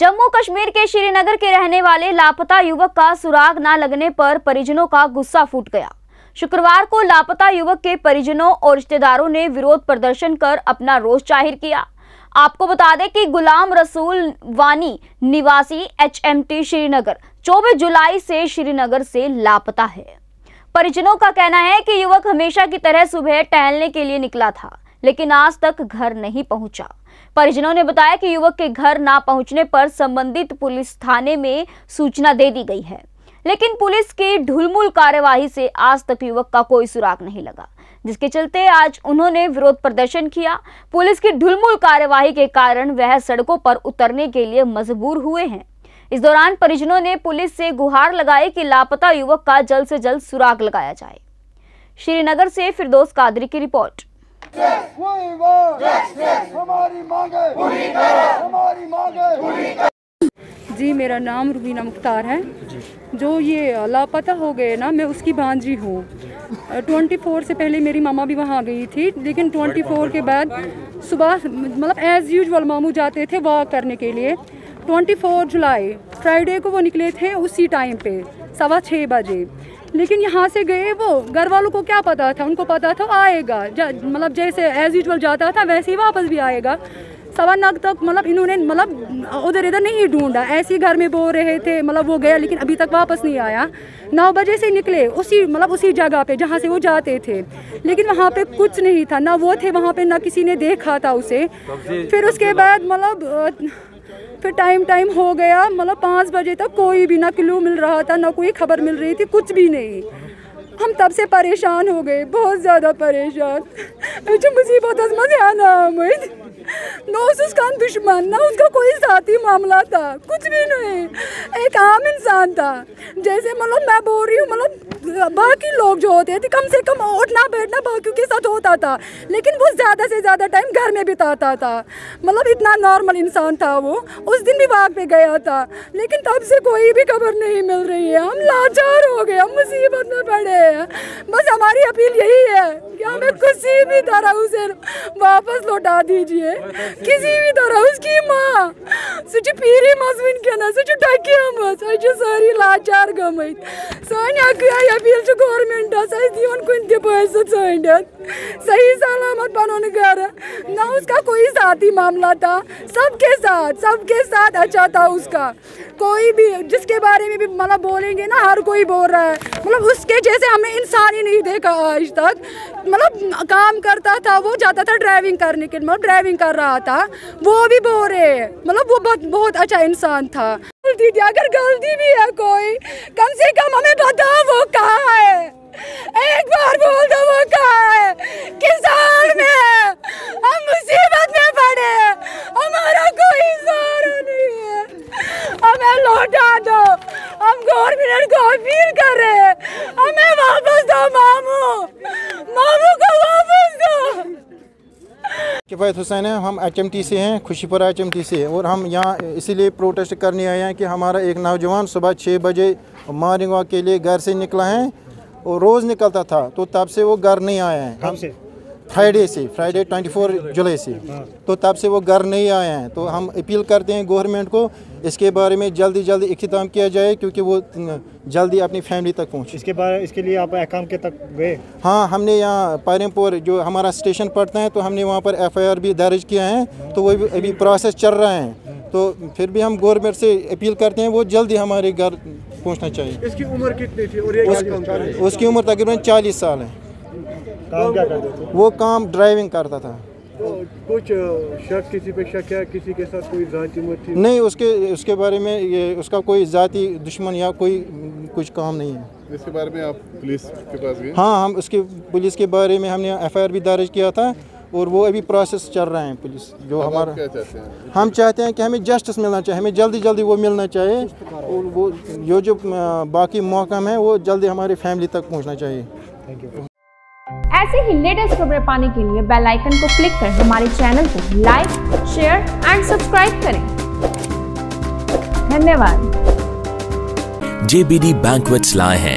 जम्मू कश्मीर के श्रीनगर के रहने वाले लापता युवक का सुराग न लगने पर परिजनों का गुस्सा फूट गया। शुक्रवार को लापता युवक के परिजनों और रिश्तेदारों ने विरोध प्रदर्शन कर अपना रोष जाहिर किया। आपको बता दें कि गुलाम रसूल वानी निवासी HMT श्रीनगर 24 जुलाई से श्रीनगर से लापता है। परिजनों का कहना है कि युवक हमेशा की तरह सुबह टहलने के लिए निकला था, लेकिन आज तक घर नहीं पहुंचा। परिजनों ने बताया कि युवक के घर ना पहुंचने पर संबंधित पुलिस थाने में सूचना दे दी गई है, लेकिन पुलिस की ढुलमुल कार्यवाही से आज तक युवक का कोई सुराग नहीं लगा, जिसके चलते आज उन्होंने विरोध प्रदर्शन किया। पुलिस की ढुलमुल कार्यवाही के कारण वह सड़कों पर उतरने के लिए मजबूर हुए हैं। इस दौरान परिजनों ने पुलिस से गुहार लगाई कि लापता युवक का जल्द से जल्द सुराग लगाया जाए। श्रीनगर से फिरदौस कादरी की रिपोर्ट। जी, मेरा नाम रुबीना मुख्तार है। जो ये लापता हो गए ना, मैं उसकी भांजी हूँ। 24 से पहले मेरी मामा भी वहाँ गई थी, लेकिन 24 के बाद सुबह मतलब एज़ यूजुअल मामू जाते थे वॉक करने के लिए। 24 जुलाई फ्राइडे को वो निकले थे उसी टाइम पे 6:15 बजे, लेकिन यहाँ से गए वो। घर वालों को क्या पता था? उनको पता था आएगा, मतलब जैसे एज़ यूजुअल जाता था वैसे ही वापस भी आएगा। 7:15 तक मतलब इन्होंने मतलब उधर इधर नहीं ढूंढा, ऐसे ही घर में बोल रहे थे। मतलब वो गया लेकिन अभी तक वापस नहीं आया। 9 बजे से निकले उसी मतलब उसी जगह पे जहाँ से वो जाते थे, लेकिन वहाँ पे कुछ नहीं था, ना वो थे वहाँ पे, ना किसी ने देखा था उसे। फिर उसके बाद मतलब फिर टाइम हो गया, मतलब 5 बजे तक कोई भी ना क्लू मिल रहा था, ना कोई खबर मिल रही थी, कुछ भी नहीं। हम तब से परेशान हो गए, बहुत ज़्यादा परेशान। मुझे मुसीबत आना उम्मीद ना उसका दुश्मन, ना उसका कोई साथी मामला था, कुछ भी नहीं। एक आम इंसान था जैसे मतलब मैं बोल रही हूँ। मतलब बाकी लोग जो होते थे कम से कम उठना बैठना बाकियों के साथ होता था, लेकिन वो ज़्यादा से ज़्यादा टाइम घर में बिताता था। मतलब इतना नॉर्मल इंसान था वो। उस दिन भी वाक पे गया था, लेकिन तब से कोई भी खबर नहीं मिल रही है। हम लाचार हो गए, हम मुसीबत में पड़े हैं। बस हमारी अपील यही है कि हमें किसी भी तरह उसे वापस लौटा दीजिए, किसी भी तरह। उसकी माँ सच पीरी मजविन कना सच ढकी सारी लाचार गई सी अपील गवर्नमेंटस दिन कन सही सलामत बन घर। ना उसका कोई साथी मामला था, सबके साथ अच्छा था। उसका कोई भी जिसके बारे में भी मतलब बोलेंगे ना, हर कोई बोल रहा है। मतलब उसके जैसे हमने इंसान ही नहीं देखा आज तक। मतलब काम करता था वो, जाता था ड्राइविंग करने के लिए, मतलब ड्राइविंग कर रहा था। वो भी बोल रहे मतलब वो बहुत अच्छा इंसान था। दीदी, अगर गलती भी है कोई, कम से कम हमें बताओ वो कहाँ है, एक बार बोल दो वो कहाँ है, किस हाल में है। हम मुसीबत में पड़े, हमारा कोई सहारा नहीं है, हमें लौटा दो। हम गवर्नमेंट को अपील कर रहे हैं, हमें वापस दो मामू को वापस दो। किफ़ायत हुसैन है, हम HMT से हैं, खुशीपुरा HMT से हैं। और हम यहाँ इसीलिए प्रोटेस्ट करने आए हैं कि हमारा एक नौजवान सुबह 6 बजे मॉर्निंग वॉक के लिए घर से निकला है और रोज़ निकलता था, तो तब से वो घर नहीं आया है। हमसे फ्राइडे 24 जुलाई से, तो तब से वो घर नहीं आए हैं। तो हम अपील करते हैं गवर्नमेंट को इसके बारे में जल्दी इंतजाम किया जाए, क्योंकि वो जल्दी अपनी फैमिली तक पहुँचे। इसके लिए आप अहकाम के तक गए? हाँ, हमने यहाँ पायरमपुर जो हमारा स्टेशन पड़ता है, तो हमने वहाँ पर FIR भी दर्ज किया है, तो वो अभी प्रोसेस चल रहा है। तो फिर भी हम गवर्नमेंट से अपील करते हैं वो जल्दी हमारे घर पहुँचना चाहिए। इसकी उम्र कितनी थी? उसकी उम्र तकरीबन 40 साल है। काम क्या करता था? वो काम ड्राइविंग करता था। तो कुछ शक किसी पे शक है? किसी के साथ कोई जाति मत नहीं? उसके बारे में ये उसका कोई जाति दुश्मन या कोई कुछ काम नहीं है। इसके बारे में आप पुलिस के पास गए? हाँ, हम उसके पुलिस के बारे में हमने FIR भी दर्ज किया था, और वो अभी प्रोसेस चल रहे हैं पुलिस जो हमारा। क्या चाहते हैं? हम चाहते हैं कि हमें जस्टिस मिलना चाहिए, हमें जल्दी वो मिलना चाहिए, और वो जो बाकी महकम है वो जल्दी हमारी फैमिली तक पहुँचना चाहिए। Thank you. ऐसे ही लेटेस्ट खबरें पाने के लिए बेल आइकन को क्लिक करें। हमारे चैनल को लाइक, शेयर एंड सब्सक्राइब करें। धन्यवाद। JBD banquets लाए हैं